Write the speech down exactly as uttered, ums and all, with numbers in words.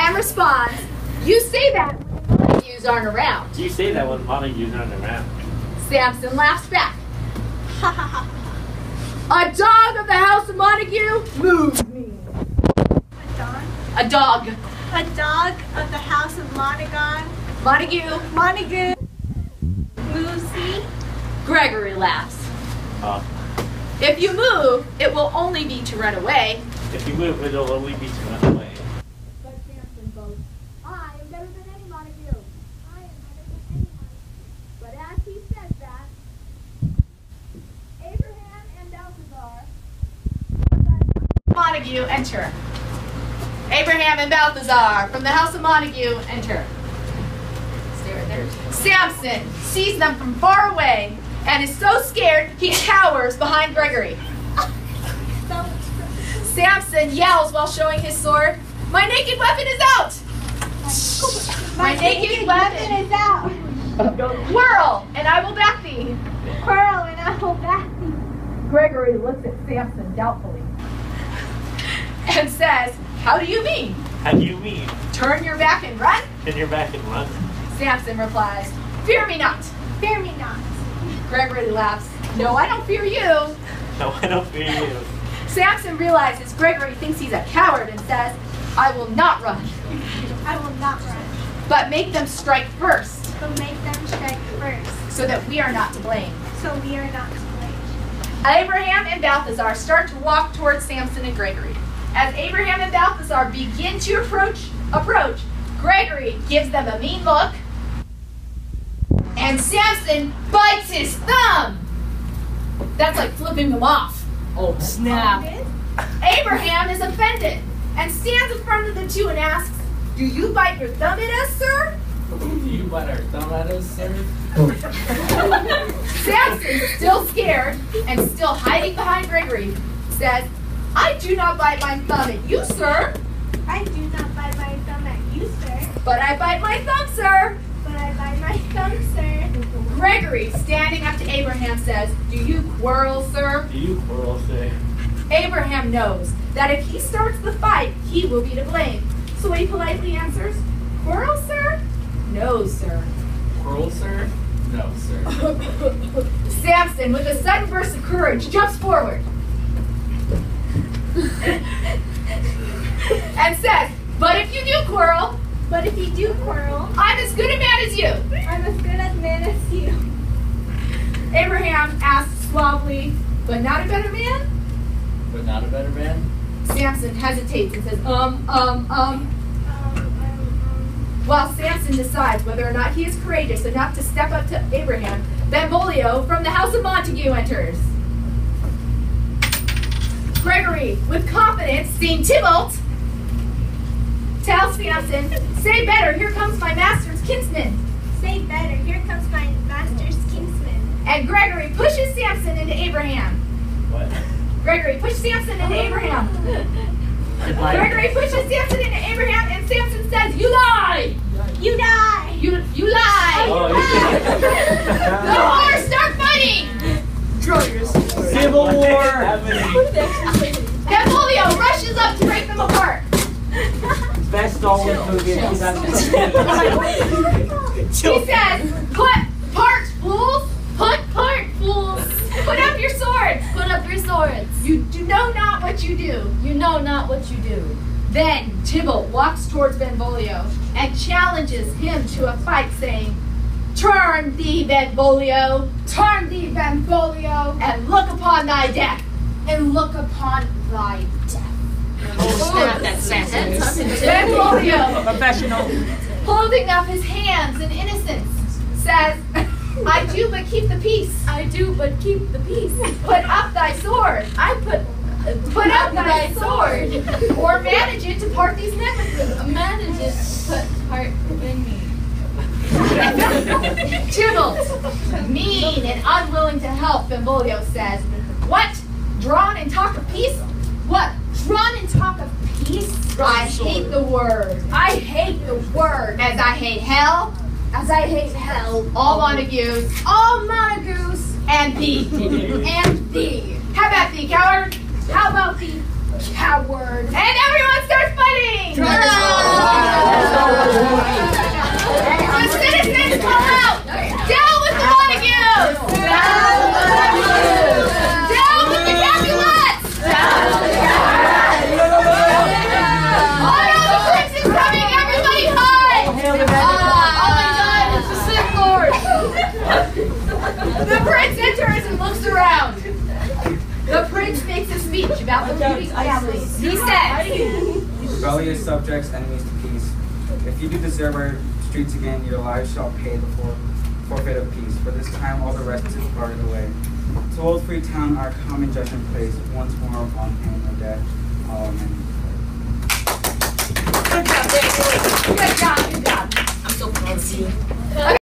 and responds, "You say that when Montagues aren't around." You say that when Montagues aren't around. Samson laughs back. Ha ha ha. "A dog of the house of Montague moves me." A dog? A dog. A dog of the house of Montagon. Montague. Montague. Moves me. Gregory laughs. Uh. If you move, it will only be to run away. If you move, it will only be to run away. But Samson boasts, "I am better than any Montague. I am better than any Montague." But as he says that, Abraham and Balthazar, Montague, enter. Abraham and Balthazar from the house of Montague enter. Stay right there. Samson sees them from far away and is so scared he cowers behind Gregory. Samson yells while showing his sword, "My naked weapon is out!" My, My naked, naked weapon is out! Whirl, and I will back thee! Whirl, and I will back thee! Gregory looks at Samson doubtfully and says, "How do you mean?" How do you mean? Turn your back and run? Turn your back and run. Samson replies, "Fear me not. Fear me not." Gregory laughs, "No, I don't fear you." No, I don't fear you. Samson realizes Gregory thinks he's a coward and says, "I will not run. I will not run. But make them strike first. But make them strike first. So that we are not to blame. So we are not to blame." Abraham and Balthazar start to walk towards Samson and Gregory. As Abraham and Balthazar begin to approach, approach, Gregory gives them a mean look, and Samson bites his thumb. That's like flipping them off. Oh, snap. Abraham is offended and stands in front of the two and asks, "Do you bite your thumb at us, sir?" "Do you bite our thumb at us, sir?" Samson, still scared and still hiding behind Gregory, says, "I do not bite my thumb at you, sir." "I do not bite my thumb at you, sir." "But I bite my thumb, sir." "But I bite my thumb, sir." Gregory, standing up to Abraham, says, "Do you quarrel, sir?" "Do you quarrel, sir?" Abraham knows that if he starts the fight, he will be to blame. So he politely answers, "Quarrel, sir?" "No, sir." "Quarrel, sir?" "No, sir." Samson, with a sudden burst of courage, jumps forward and says, "But if you do quarrel, but if you do quarrel, I'm as good a man as you. I'm as good a man as you." Abraham asks suavely, "But not a better man?" "But not a better man?" Samson hesitates and says, um, um, um. um, um, um. While Samson decides whether or not he is courageous enough to step up to Abraham, Benvolio from the house of Montague enters. Gregory, with confidence, seeing Tybalt, tells Samson, "Say better, here comes my master's kinsman." "Say better, here comes my master's kinsman." And Gregory pushes Samson into Abraham. What? Gregory pushes Samson into Abraham. Gregory pushes Samson into Abraham, and Samson says, "You lie! You die! You you lie! Oh, you lie!" The horse start fighting! Civil War! Benvolio rushes up to break them apart. Best Dolly movie in two thousand ten. She says, "Put part fools! Put part fools! Put up your swords! Put up your swords! You do know not what you do! You know not what you do!" Then Tybalt walks towards Benvolio and challenges him to a fight, saying, "Turn thee, Benvolio, turn thee, Benvolio, and look upon thy death, and look upon thy death." Oh, snap, that sentence. Benvolio, professional, holding up his hands in innocence, says, "I do but keep the peace. I do but keep the peace. Put up thy sword. I put put up thy sword, or manage it to part these men with me." Manage it to part in me. Tybalt, mean and unwilling to help, Benvolio says, "What? Drawn and talk of peace? What? Drawn and talk of peace? I hate the word. I hate the word. As I hate hell. As I hate hell. All Montagues. All Montagues. And thee. And thee. How about thee, coward? How about thee, coward?" And everyone starts fighting! speech about the ruling families. He said, rebellious subjects, enemies to peace, if you do deserve our streets again, your lives shall pay the for, forfeit of peace. For this time all the rest is bartered away. To old free town, our common judgment place, once more upon pain of death. Amen. Good job, Gregory. Good job, good job. I'm so proud of you.